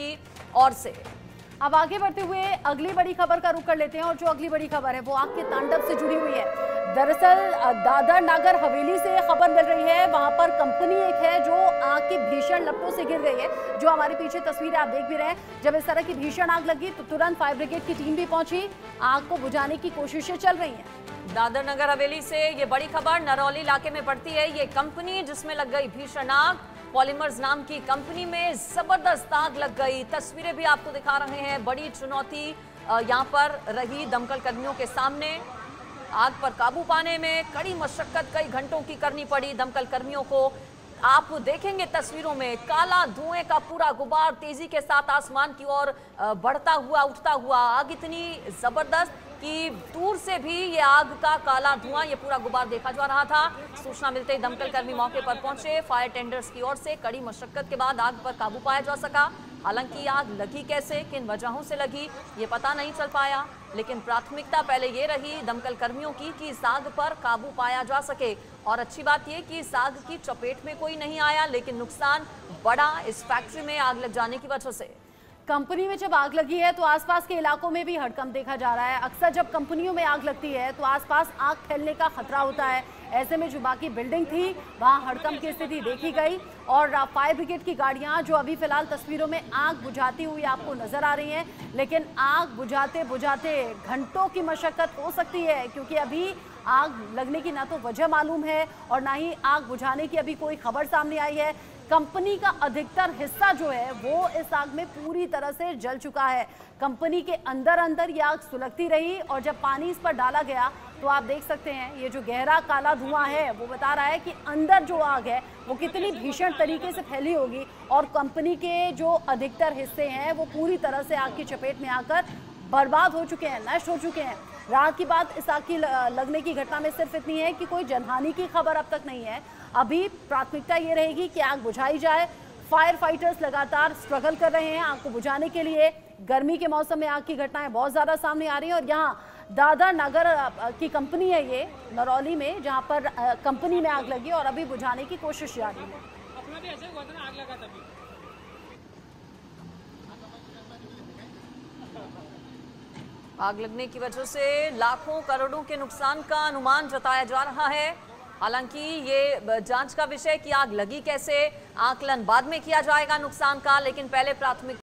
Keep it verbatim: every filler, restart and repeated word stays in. की ओर से। अब आगे बढ़ते हुए अगली बड़ी खबर का रुख कर लेते हैं और जो अगली बड़ी खबर है वो आग के तांडव से जुड़ी हुई है। दरअसल दादर नगर हवेली से खबर मिल रही है, वहां पर कंपनी एक है जो आग के भीषण लपटों से गिर गई है। जो हमारे पीछे तस्वीरें आप देख भी रहे हैं, जब इस तरह की भीषण आग लगी तो तुरंत फायर ब्रिगेड की टीम भी पहुंची, आग को बुझाने की कोशिशें चल रही है। दादर नगर हवेली से ये बड़ी खबर नरौली इलाके में पड़ती है। ये कंपनी जिसमें लग गई भीषण आग, पॉलीमर्स नाम की कंपनी में जबरदस्त आग लग गई। तस्वीरें भी आपको दिखा रहे हैं। बड़ी चुनौती यहाँ पर रही दमकल कर्मियों के सामने। आग पर काबू पाने में कड़ी मशक्कत कई घंटों की करनी पड़ी दमकल कर्मियों को। आप देखेंगे तस्वीरों में काला धुएं का पूरा गुबार तेजी के साथ आसमान की ओर बढ़ता हुआ उठता हुआ। आग इतनी जबरदस्त कि दूर से भी ये आग का काला धुआं, ये पूरा गुबार देखा जा रहा था। सूचना मिलते ही दमकल कर्मी मौके पर पहुंचे। फायर टेंडर्स की ओर से कड़ी मशक्कत के बाद आग पर काबू पाया जा सका। हालांकि आग लगी कैसे, किन वजहों से लगी, ये पता नहीं चल पाया, लेकिन प्राथमिकता पहले ये रही दमकल कर्मियों की कि इस आग पर काबू पाया जा सके। और अच्छी बात ये कि इस आग की चपेट में कोई नहीं आया, लेकिन नुकसान बड़ा इस फैक्ट्री में आग लग जाने की वजह से। कंपनी में जब आग लगी है तो आसपास के इलाकों में भी हड़कंप देखा जा रहा है। अक्सर जब कंपनियों में आग लगती है तो आसपास आग फैलने का खतरा होता है। ऐसे में जो बाकी बिल्डिंग थी वहां हड़कंप की स्थिति देखी गई और फायर ब्रिगेड की गाड़ियां जो अभी फिलहाल तस्वीरों में आग बुझाती हुई आपको नजर आ रही हैं। लेकिन आग बुझाते बुझाते घंटों की मशक्कत हो सकती है, क्योंकि अभी आग लगने की ना तो वजह मालूम है और ना ही आग बुझाने की अभी कोई खबर सामने आई है। कंपनी का अधिकतर हिस्सा जो है वो इस आग में पूरी तरह से जल चुका है। कंपनी के अंदर अंदर ये आग सुलगती रही और जब पानी इस पर डाला गया तो आप देख सकते हैं ये जो गहरा काला धुआं है वो बता रहा है कि अंदर जो आग है वो कितनी भीषण तरीके से फैली होगी। और कंपनी के जो अधिकतर हिस्से हैं वो पूरी तरह से आग की चपेट में आकर बर्बाद हो चुके हैं, नष्ट हो चुके हैं। राह की बात, इस आग की लगने की घटना में सिर्फ इतनी है कि कोई जनहानि की खबर अब तक नहीं है। अभी प्राथमिकता ये रहेगी कि आग बुझाई जाए। फायर फाइटर्स लगातार स्ट्रगल कर रहे हैं आग को बुझाने के लिए। गर्मी के मौसम में आग की घटनाएं बहुत ज़्यादा सामने आ रही हैं और यहाँ दादर नगर की कंपनी है ये नरौली में, जहाँ पर कंपनी में आग लगी और अभी बुझाने की कोशिश जारी है। आग लगने की वजह से लाखों करोड़ों के नुकसान का अनुमान जताया जा रहा है। हालांकि ये जांच का विषय कि आग लगी कैसे, आकलन बाद में किया जाएगा नुकसान का, लेकिन पहले प्राथमिक